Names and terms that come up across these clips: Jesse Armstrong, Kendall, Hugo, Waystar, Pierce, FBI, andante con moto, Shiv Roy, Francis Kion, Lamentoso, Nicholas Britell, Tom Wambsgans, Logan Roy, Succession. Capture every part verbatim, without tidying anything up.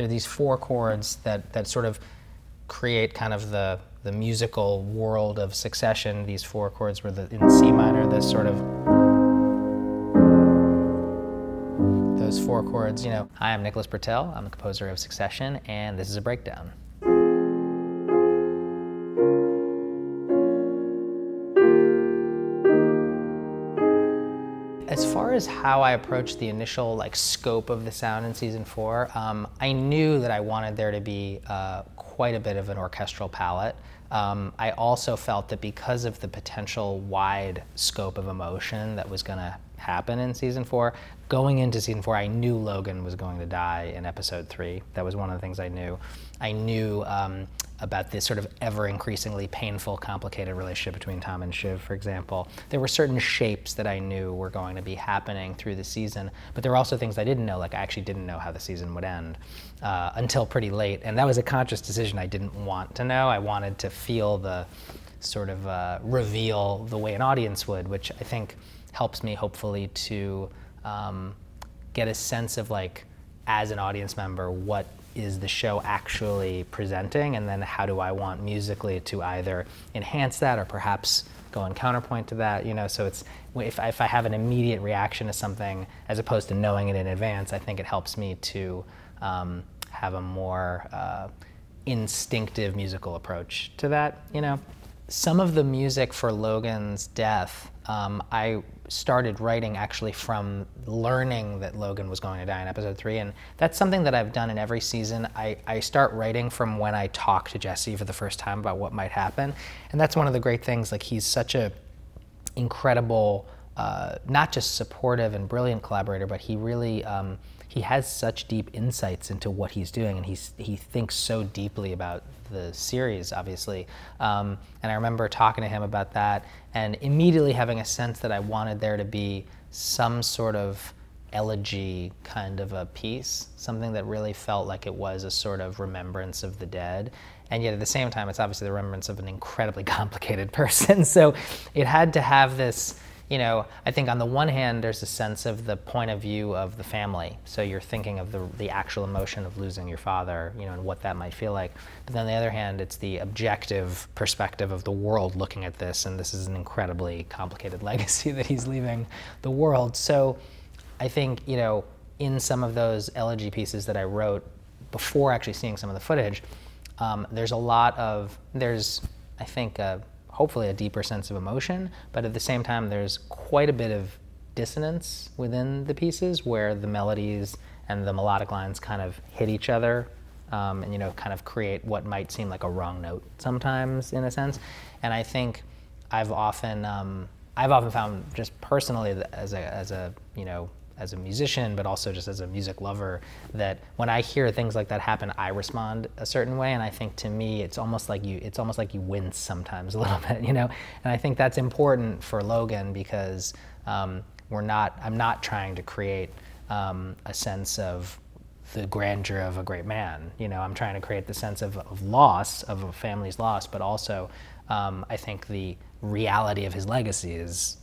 there are these four chords that, that sort of create kind of the, the musical world of Succession. These four chords were the, in C minor, this sort of, those four chords, you know. Hi, I'm Nicholas Britell, I'm the composer of Succession, and this is a breakdown. As far as how I approached the initial like scope of the sound in season four, um, I knew that I wanted there to be uh, quite a bit of an orchestral palette. Um, I also felt that because of the potential wide scope of emotion that was gonna happen in season four, going into season four, I knew Logan was going to die in episode three. That was one of the things I knew. I knew um, about this sort of ever increasingly painful, complicated relationship between Tom and Shiv, for example. There were certain shapes that I knew were going to be happening through the season, but there were also things I didn't know, like I actually didn't know how the season would end uh, until pretty late, and that was a conscious decision I didn't want to know. I wanted to feel the sort of uh, reveal the way an audience would, which I think helps me hopefully to um, get a sense of like, as an audience member, what is the show actually presenting, and then how do I want musically to either enhance that or perhaps go in counterpoint to that, you know? So it's, if I, if I have an immediate reaction to something as opposed to knowing it in advance, I think it helps me to um, have a more uh, instinctive musical approach to that, you know? Some of the music for Logan's death, um, I started writing actually from learning that Logan was going to die in episode three, and that's something that I've done in every season. I, I start writing from when I talk to Jesse for the first time about what might happen, and that's one of the great things. Like, he's such a incredible, uh, not just supportive and brilliant collaborator, but he really, um, he has such deep insights into what he's doing, and he's, he thinks so deeply about the series, obviously. Um, and I remember talking to him about that and immediately having a sense that I wanted there to be some sort of elegy kind of a piece, something that really felt like it was a sort of remembrance of the dead. And yet at the same time, it's obviously the remembrance of an incredibly complicated person. So it had to have this, you know, I think on the one hand, there's a sense of the point of view of the family. So you're thinking of the, the actual emotion of losing your father, you know, and what that might feel like. But then on the other hand, it's the objective perspective of the world looking at this, and this is an incredibly complicated legacy that he's leaving the world. So I think, you know, in some of those elegy pieces that I wrote before actually seeing some of the footage, um, there's a lot of, there's, I think, a, hopefully a deeper sense of emotion, but at the same time there's quite a bit of dissonance within the pieces where the melodies and the melodic lines kind of hit each other um, and, you know, kind of create what might seem like a wrong note sometimes, in a sense. And I think I've often, um, I've often found just personally that as a, as a, you know, as a musician, but also just as a music lover, that when I hear things like that happen, I respond a certain way, and I think to me, it's almost like you, it's almost like you wince sometimes a little bit, you know. And I think that's important for Logan because um, we're not, I'm not trying to create um, a sense of the grandeur of a great man, you know. I'm trying to create the sense of, of loss, of a family's loss, but also um, I think the reality of his legacy is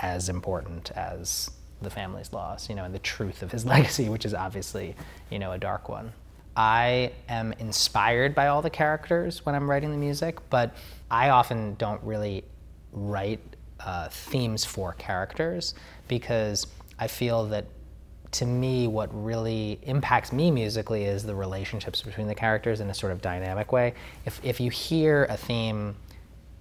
as important as the family's loss, you know, and the truth of his legacy, which is obviously, you know, a dark one. I am inspired by all the characters when I'm writing the music, but I often don't really write uh, themes for characters because I feel that, to me, what really impacts me musically is the relationships between the characters in a sort of dynamic way. If, if you hear a theme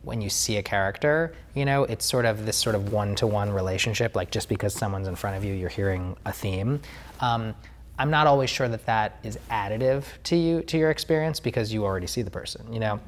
when you see a character, you know, it's sort of this sort of one-to-one relationship, like just because someone's in front of you, you're hearing a theme. Um, I'm not always sure that that is additive to you, to your experience, because you already see the person, you know?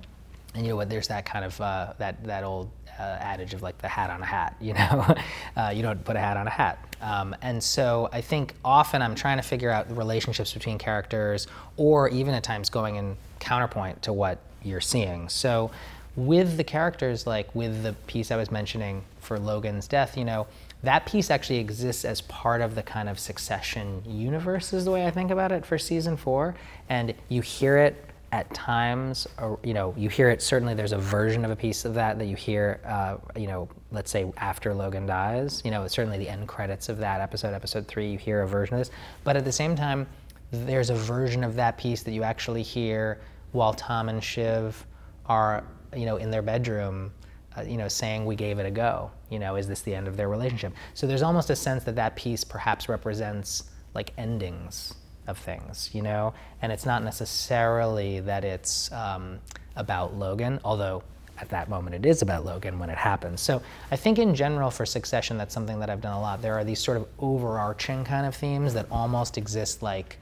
And you know what, there's that kind of, uh, that, that old uh, adage of like the hat on a hat, you know? uh, you don't put a hat on a hat. Um, and so I think often I'm trying to figure out the relationships between characters, or even at times going in counterpoint to what you're seeing. So, with the characters, like with the piece I was mentioning for Logan's death, you know, that piece actually exists as part of the kind of Succession universe is the way I think about it for season four. And you hear it at times, or, you know, you hear it, certainly there's a version of a piece of that that you hear, uh, you know, let's say after Logan dies, you know, certainly the end credits of that episode, episode three, you hear a version of this. But at the same time, there's a version of that piece that you actually hear while Tom and Shiv are, you know, in their bedroom, uh, you know, saying, we gave it a go. You know, is this the end of their relationship? So there's almost a sense that that piece perhaps represents like endings of things, you know? And it's not necessarily that it's um, about Logan, although at that moment it is about Logan when it happens. So I think in general for Succession, that's something that I've done a lot. There are these sort of overarching kind of themes that almost exist like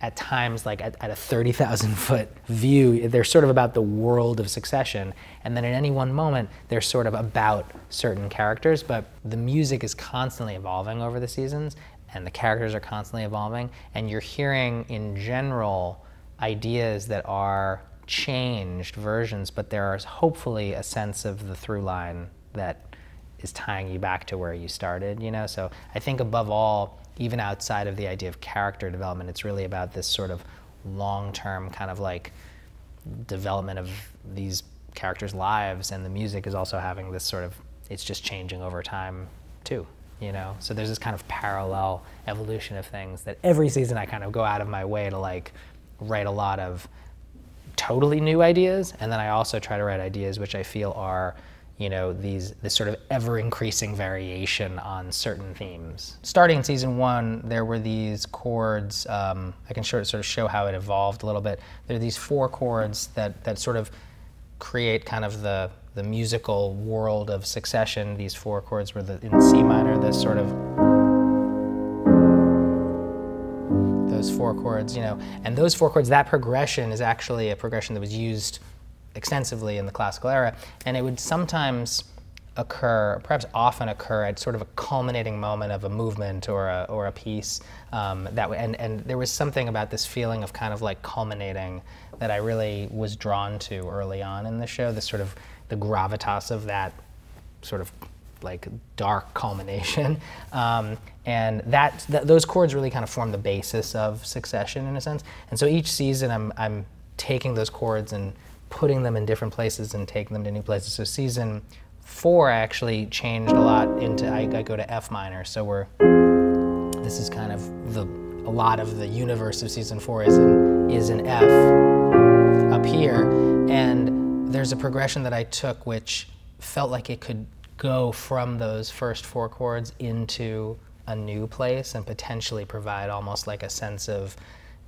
at times, like at, at a thirty thousand foot view. They're sort of about the world of Succession. And then at any one moment, they're sort of about certain characters, but the music is constantly evolving over the seasons and the characters are constantly evolving. And you're hearing in general ideas that are changed versions, but there is hopefully a sense of the through line that is tying you back to where you started, you know? So I think above all, even outside of the idea of character development, it's really about this sort of long-term kind of like development of these characters' lives, and the music is also having this sort of, it's just changing over time too, you know? So there's this kind of parallel evolution of things that every season I kind of go out of my way to like write a lot of totally new ideas, and then I also try to write ideas which I feel are, you know, these this sort of ever-increasing variation on certain themes. Starting in season one, there were these chords, um, I can sort of show how it evolved a little bit. There are these four chords that, that sort of create kind of the, the musical world of Succession. These four chords were the, in C minor, this sort of those four chords, you know, and those four chords, that progression is actually a progression that was used extensively in the classical era, and it would sometimes occur, perhaps often occur, at sort of a culminating moment of a movement or a, or a piece. Um, that and, and there was something about this feeling of kind of like culminating that I really was drawn to early on in the show, this sort of the gravitas of that sort of like dark culmination. Um, and that, th those chords really kind of form the basis of Succession in a sense. And so each season I'm, I'm taking those chords and putting them in different places and taking them to new places. So season four I actually changed a lot into, I, I go to F minor. So we're, this is kind of the, a lot of the universe of season four is in, is in F up here. And there's a progression that I took which felt like it could go from those first four chords into a new place and potentially provide almost like a sense of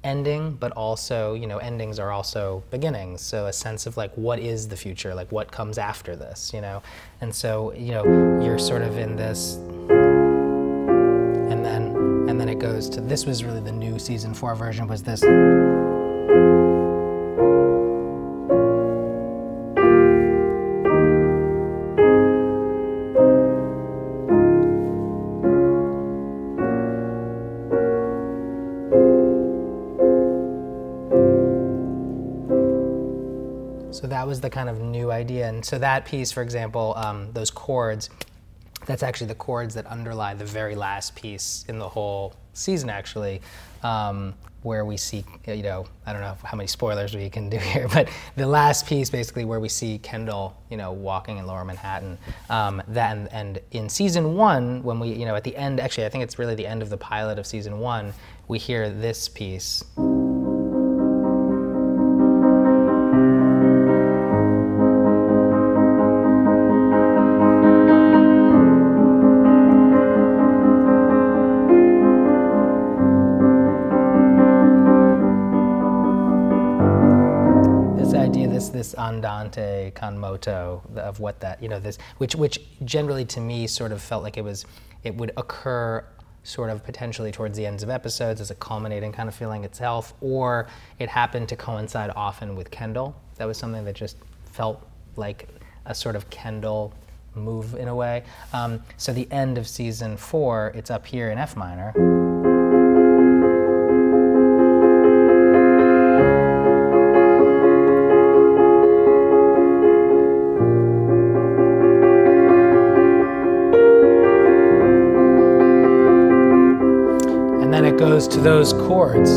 ending, but also, you know, endings are also beginnings. So a sense of like, what is the future? Like what comes after this, you know? And so, you know, you're sort of in this, and then, and then it goes to, this was really the new season four version, was this. So that was the kind of new idea. And so that piece, for example, um, those chords, that's actually the chords that underlie the very last piece in the whole season, actually, um, where we see, you know, I don't know how many spoilers we can do here, but the last piece basically where we see Kendall, you know, walking in Lower Manhattan. Um, that, and, and in season one, when we, you know, at the end, actually, I think it's really the end of the pilot of season one, we hear this piece. This andante con moto of what that, you know, this, which, which generally to me sort of felt like it was, it would occur sort of potentially towards the ends of episodes as a culminating kind of feeling itself, or it happened to coincide often with Kendall. That was something that just felt like a sort of Kendall move in a way. Um, so the end of season four, it's up here in F minor. Goes to those chords.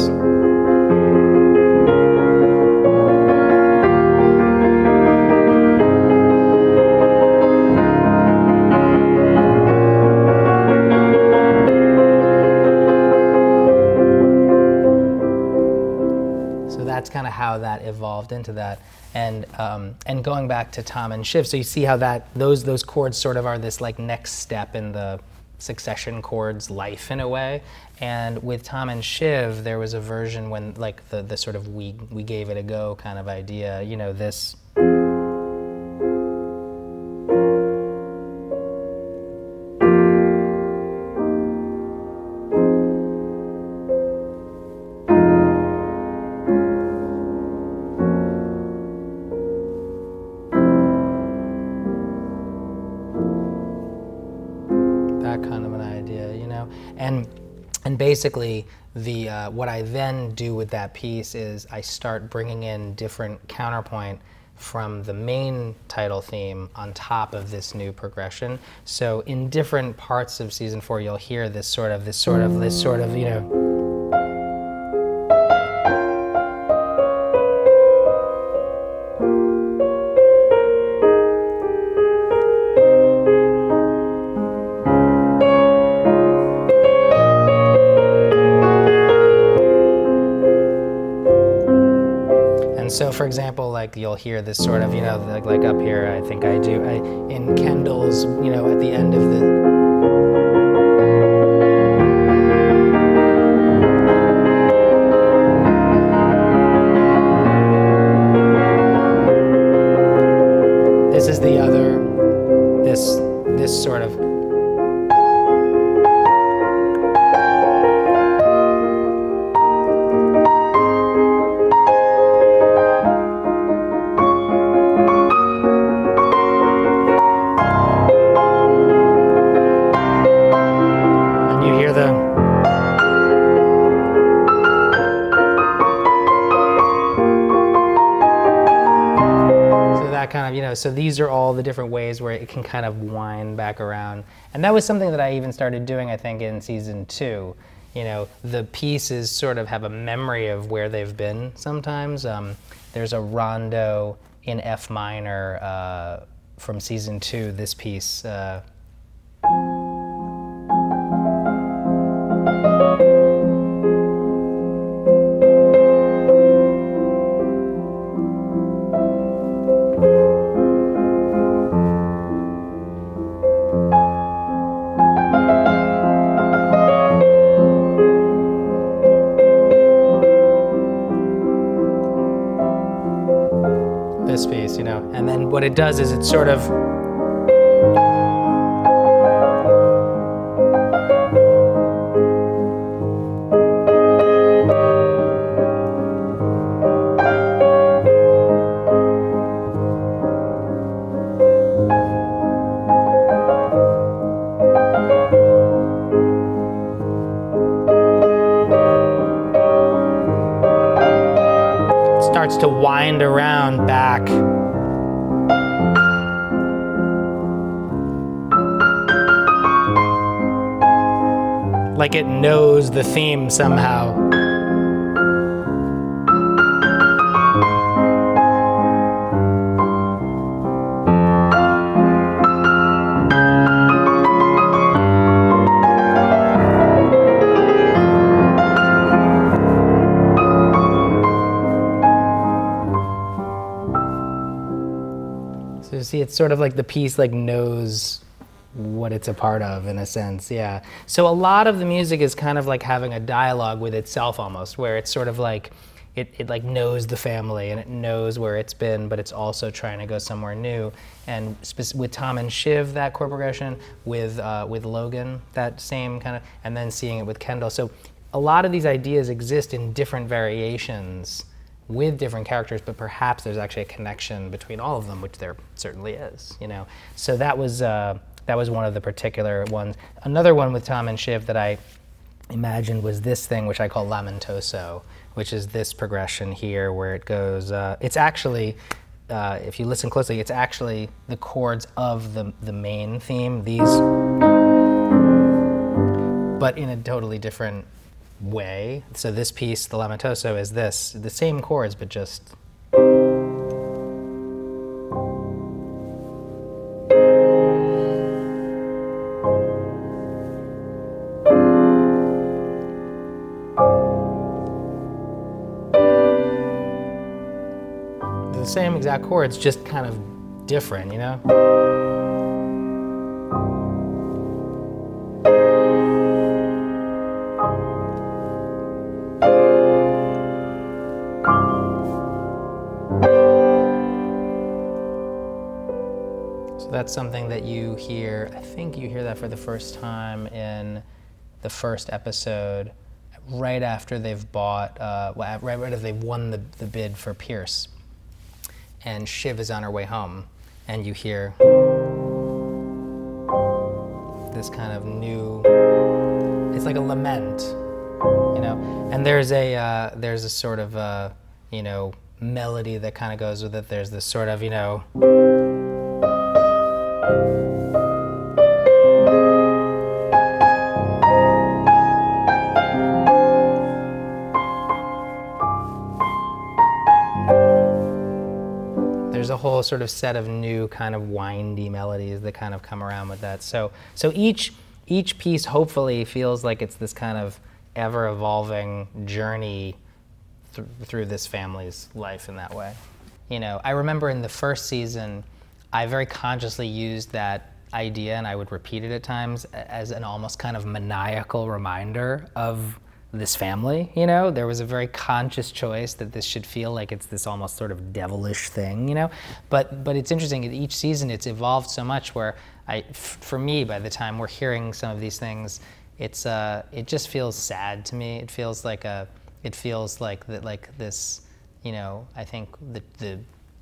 So that's kind of how that evolved into that. And um, and going back to Tom and Shiv, so you see how that those those chords sort of are this like next step in the Succession chords life in a way. And with Tom and Shiv, there was a version when like the the sort of we we gave it a go kind of idea. You know this. Basically, the, uh, what I then do with that piece is I start bringing in different counterpoint from the main title theme on top of this new progression. So in different parts of season four, you'll hear this sort of, this sort of, this sort of, you know, for example, like you'll hear this sort of, you know, like, like up here, I think I do, I, in Kendall's, you know, at the end of the... This is the other, this, this sort of... So these are all the different ways where it can kind of wind back around. And that was something that I even started doing, I think, in season two. You know, the pieces sort of have a memory of where they've been sometimes. Um, there's a rondo in F minor uh, from season two, this piece. Uh, What it does is it sort of it starts to wind around back. Like it knows the theme somehow. So you see, it's sort of like the piece like knows what it's a part of, in a sense, yeah. So a lot of the music is kind of like having a dialogue with itself almost, where it's sort of like, it, it like knows the family and it knows where it's been, but it's also trying to go somewhere new. And with Tom and Shiv, that chord progression, with, uh, with Logan, that same kind of, and then seeing it with Kendall. So a lot of these ideas exist in different variations with different characters, but perhaps there's actually a connection between all of them, which there certainly is, you know. So that was, uh, that was one of the particular ones. Another one with Tom and Shiv that I imagined was this thing, which I call Lamentoso, which is this progression here where it goes, uh, it's actually, uh, if you listen closely, it's actually the chords of the, the main theme, these, but in a totally different way. So this piece, the Lamentoso, is this, the same chords, but just the same exact chords, just kind of different, you know? So that's something that you hear, I think you hear that for the first time in the first episode, right after they've bought, uh, well, right after they've won the, the bid for Pierce. And Shiv is on her way home, and you hear this kind of new, it's like a lament, you know? And there's a, uh, there's a sort of, uh, you know, melody that kind of goes with it. There's this sort of, you know, there's a whole sort of set of new kind of windy melodies that kind of come around with that. So, so each, each piece hopefully feels like it's this kind of ever-evolving journey th through this family's life in that way. You know, I remember in the first season, I very consciously used that idea, and I would repeat it at times, as an almost kind of maniacal reminder of this family, you know? There was a very conscious choice that this should feel like it's this almost sort of devilish thing, you know? But, but it's interesting, each season it's evolved so much where I, for me, by the time we're hearing some of these things, it's, uh, it just feels sad to me. It feels like a, it feels like that, like this, you know, I think the, the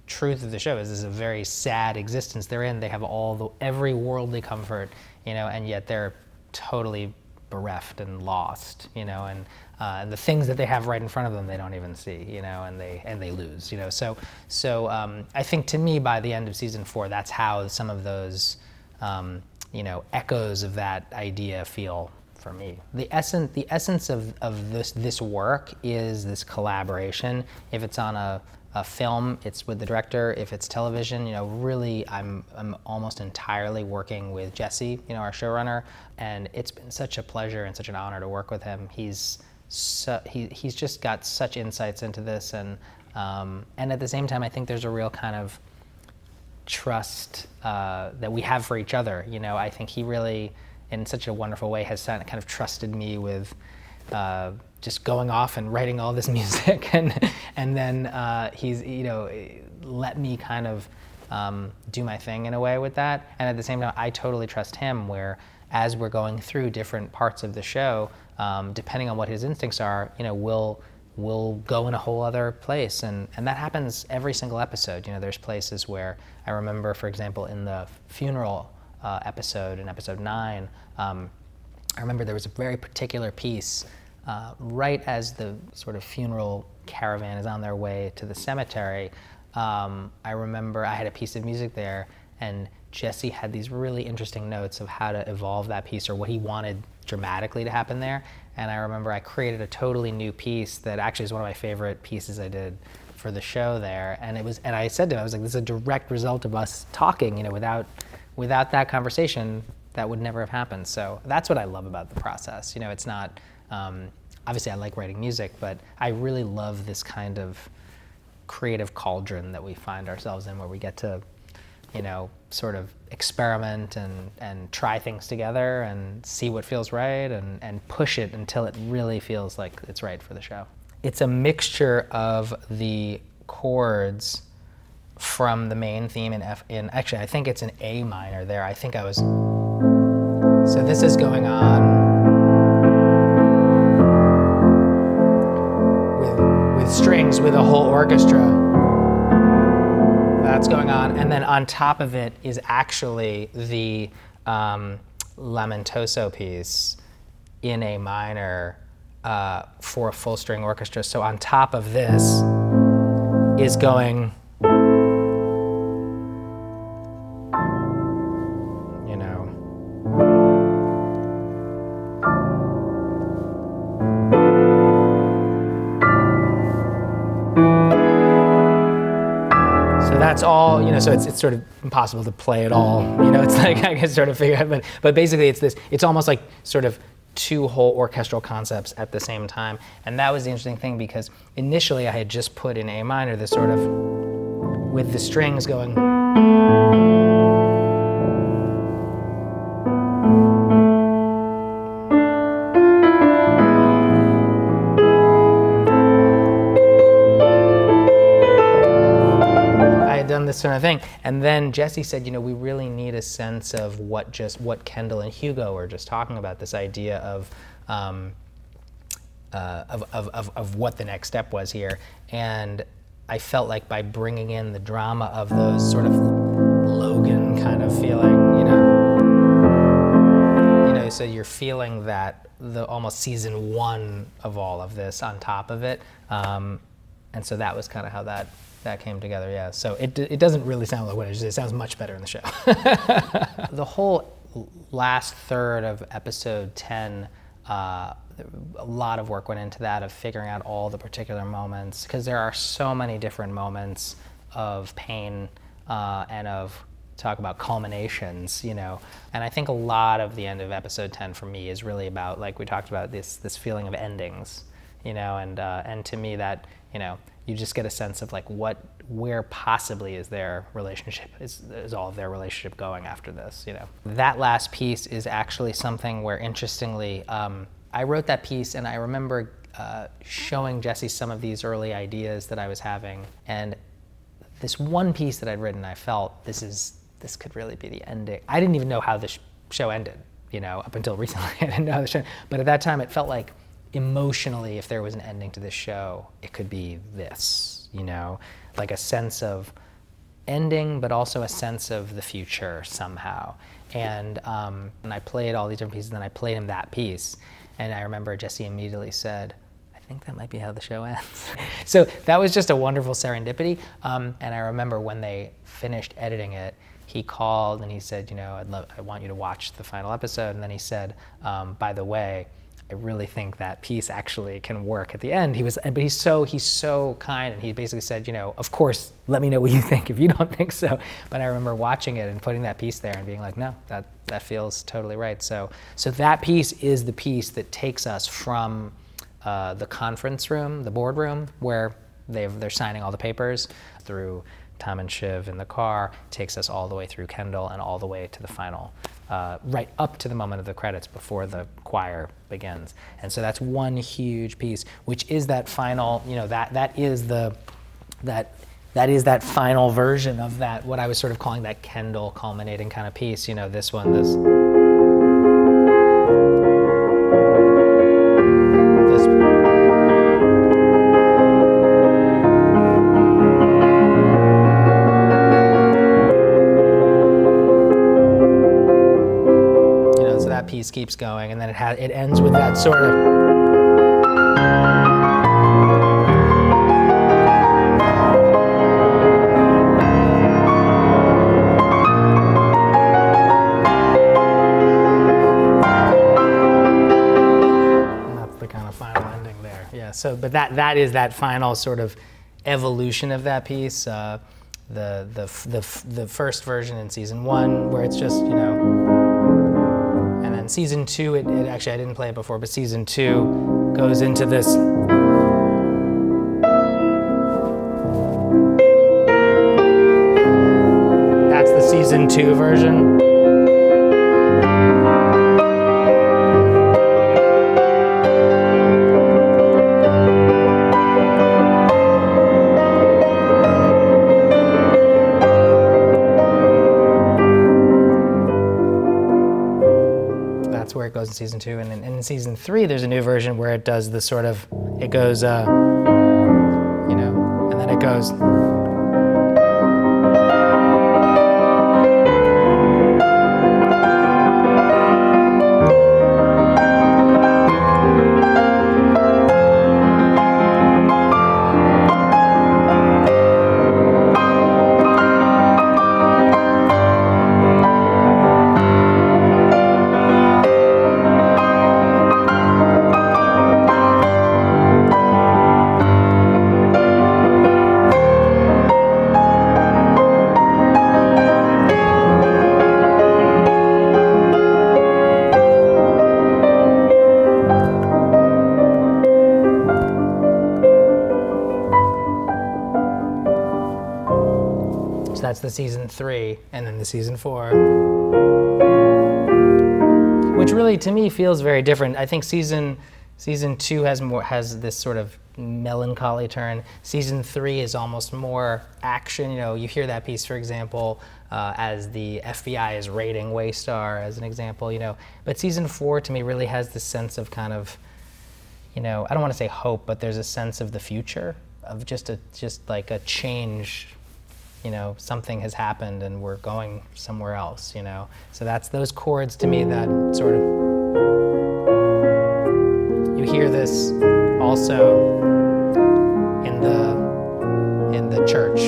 truth of the show is this is a very sad existence they're in. They have all the, every worldly comfort, you know, and yet they're totally bereft and lost, you know, and uh, the things that they have right in front of them they don't even see, you know, and they and they lose, you know. So, so um, I think to me by the end of season four, that's how some of those, um, you know, echoes of that idea feel for me. The essence, the essence of of this this work is this collaboration. If it's on a a film, it's with the director. If it's television, you know, really, I'm, I'm almost entirely working with Jesse, you know, our showrunner, and it's been such a pleasure and such an honor to work with him. He's so, he, he's just got such insights into this, and um, and at the same time, I think there's a real kind of trust uh, that we have for each other. You know, I think he really, in such a wonderful way, has kind of trusted me with. Uh, just going off and writing all this music, and and then uh, he's, you know, let me kind of um, do my thing in a way with that. And at the same time, I totally trust him, where as we're going through different parts of the show, um, depending on what his instincts are, you know, we'll, we'll go in a whole other place. And, and that happens every single episode. You know, there's places where I remember, for example, in the funeral uh, episode, in episode nine, um, I remember there was a very particular piece uh, right as the sort of funeral caravan is on their way to the cemetery. Um, I remember I had a piece of music there, and Jesse had these really interesting notes of how to evolve that piece or what he wanted dramatically to happen there. And I remember I created a totally new piece that actually is one of my favorite pieces I did for the show there. And it was, and I said to him, I was like, this is a direct result of us talking, you know, without, without that conversation, that would never have happened. So that's what I love about the process. You know, it's not, um, obviously I like writing music, but I really love this kind of creative cauldron that we find ourselves in, where we get to, you know, sort of experiment and, and try things together and see what feels right and, and push it until it really feels like it's right for the show. It's a mixture of the chords from the main theme in F, in, actually I think it's an A minor there. I think I was, so this is going on with, with strings, with a whole orchestra. That's going on. And then on top of it is actually the um, Lamentoso piece in A minor uh, for a full string orchestra. So on top of this is going, that's all, you know, so it's, it's sort of impossible to play it all. You know, it's like, I can sort of figure out, but, but basically it's this, it's almost like sort of two whole orchestral concepts at the same time. And that was the interesting thing, because initially I had just put in A minor this sort of, with the strings going. This sort of thing. And then Jesse said, you know, we really need a sense of what just what Kendall and Hugo were just talking about, this idea of um, uh, of, of, of, of what the next step was here. And I felt like by bringing in the drama of those sort of Logan kind of feeling, you know, you know, so you're feeling that the almost season one of all of this on top of it. Um, and so that was kind of how that That came together, yeah. So it, it doesn't really sound like what it is. It sounds much better in the show. The whole last third of episode ten, uh, a lot of work went into that, of figuring out all the particular moments, because there are so many different moments of pain uh, and of talk about culminations, you know. And I think a lot of the end of episode ten for me is really about, like we talked about, this this feeling of endings, you know, and uh, and to me that, you know, you just get a sense of like what, where possibly is their relationship, is, is all of their relationship going after this, you know. That last piece is actually something where, interestingly, um, I wrote that piece and I remember uh, showing Jesse some of these early ideas that I was having, and this one piece that I'd written, I felt this is, this could really be the ending. I didn't even know how the sh show ended, you know, up until recently I didn't know how the show ended. But at that time it felt like, emotionally, if there was an ending to this show, it could be this, you know? Like a sense of ending, but also a sense of the future somehow. And, um, and I played all these different pieces, and then I played him that piece. And I remember Jesse immediately said, I think that might be how the show ends. So that was just a wonderful serendipity. Um, and I remember when they finished editing it, he called and he said, you know, I'd love, I want you to watch the final episode. And then he said, um, by the way, I really think that piece actually can work at the end. He was, but he's so, he's so kind, and he basically said, you know, of course, let me know what you think if you don't think so. But I remember watching it and putting that piece there and being like, no, that, that feels totally right. So, so that piece is the piece that takes us from uh, the conference room, the boardroom, where they've, they're signing all the papers, through Tom and Shiv in the car, takes us all the way through Kendall and all the way to the final, uh, right up to the moment of the credits before the choir begins. And so that's one huge piece, which is that final, you know, that, that is the, that, that is that final version of that, what I was sort of calling that Kendall culminating kind of piece, you know, this one, this. Piece keeps going, and then it has, it ends with that sort of, and that's the kind of final ending there. Yeah. So, but that that is that final sort of evolution of that piece. Uh, the the the the first version in season one, where it's just, you know. Season two, it, it actually, I didn't play it before, but season two goes into this. That's the season two version. Where it goes in season two, and in, in season three there's a new version where it does the sort of, it goes uh you know, and then it goes, So that's the season three, and then the season four. Which really, to me, feels very different. I think season season two has more has this sort of melancholy turn. Season three is almost more action. You know, you hear that piece, for example, uh, as the F B I is raiding Waystar, as an example. You know, but season four to me really has this sense of kind of, you know, I don't want to say hope, but there's a sense of the future, of just a just like a change. You know, something has happened and we're going somewhere else. You know, so that's those chords to me that sort of you hear this also in the in the church.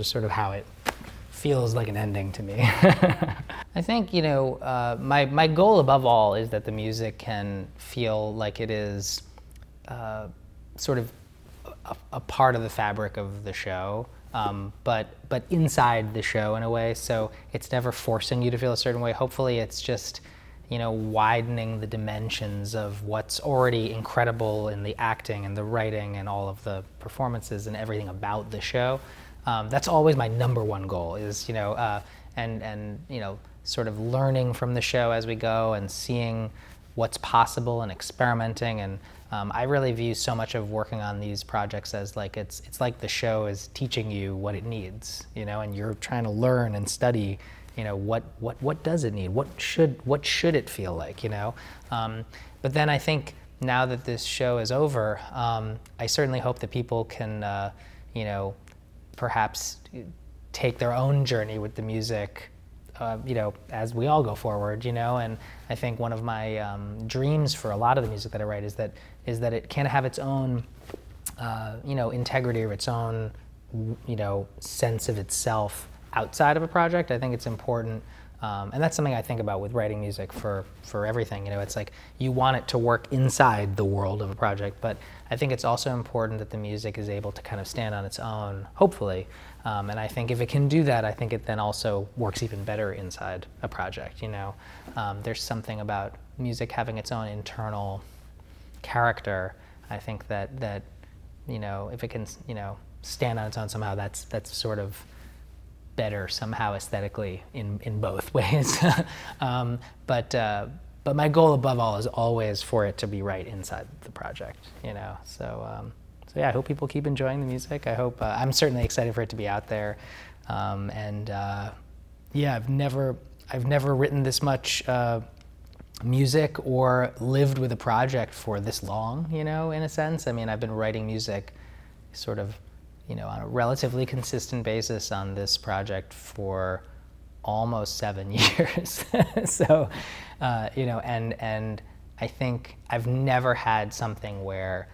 Sort of how it feels like an ending to me. I think, you know, uh, my, my goal above all is that the music can feel like it is uh, sort of a, a part of the fabric of the show, um, but, but inside the show in a way, so it's never forcing you to feel a certain way. Hopefully it's just, you know, widening the dimensions of what's already incredible in the acting and the writing and all of the performances and everything about the show. Um, that's always my number one goal is, you know, uh, and, and, you know, sort of learning from the show as we go and seeing what's possible and experimenting. And um, I really view so much of working on these projects as like, it's, it's like the show is teaching you what it needs, you know, and you're trying to learn and study, you know, what, what, what does it need? What should, what should it feel like, you know? Um, but then I think now that this show is over, um, I certainly hope that people can, uh, you know, perhaps take their own journey with the music, uh, you know, as we all go forward, you know. And I think one of my um, dreams for a lot of the music that I write is that is that it can have its own, uh, you know, integrity or its own, you know, sense of itself outside of a project. I think it's important, um, and that's something I think about with writing music for for everything. You know, it's like you want it to work inside the world of a project, but I think it's also important that the music is able to kind of stand on its own, hopefully. Um, and I think if it can do that, I think it then also works even better inside a project, you know? Um, there's something about music having its own internal character. I think that, that, you know, if it can, you know, stand on its own somehow, that's, that's sort of better somehow aesthetically in, in both ways. um, but, uh, But my goal above all is always for it to be right inside the project, you know. So, um, so yeah, I hope people keep enjoying the music. I hope, uh, I'm certainly excited for it to be out there. Um, and uh, yeah, I've never, I've never written this much uh, music or lived with a project for this long, you know, in a sense. I mean, I've been writing music sort of, you know, on a relatively consistent basis on this project for almost seven years. So, uh, you know, and and I think I've never had something where,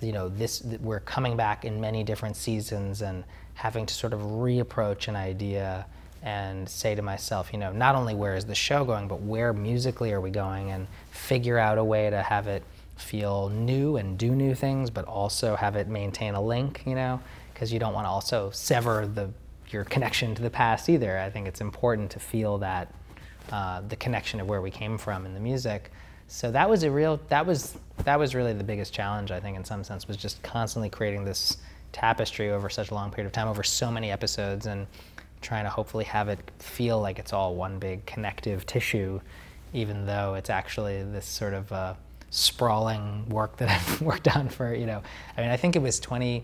you know, this we're coming back in many different seasons and having to sort of reapproach an idea and say to myself, you know, not only where is the show going, but where musically are we going, and figure out a way to have it feel new and do new things, but also have it maintain a link, you know, because you don't want to also sever the your connection to the past either. I think it's important to feel that, uh, the connection of where we came from in the music. So that was a real, that was, that was really the biggest challenge, I think, in some sense, was just constantly creating this tapestry over such a long period of time, over so many episodes, and trying to hopefully have it feel like it's all one big connective tissue, even though it's actually this sort of uh, sprawling work that I've worked on for, you know, I mean, I think it was twenty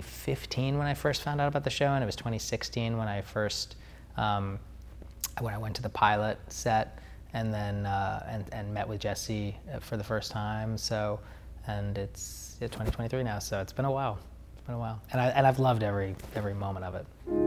fifteen when I first found out about the show, and it was twenty sixteen when I first um, when I went to the pilot set, and then uh, and and met with Jesse for the first time. So, and it's, it's twenty twenty-three now, so it's been a while. It's been a while, and I and I've loved every every moment of it.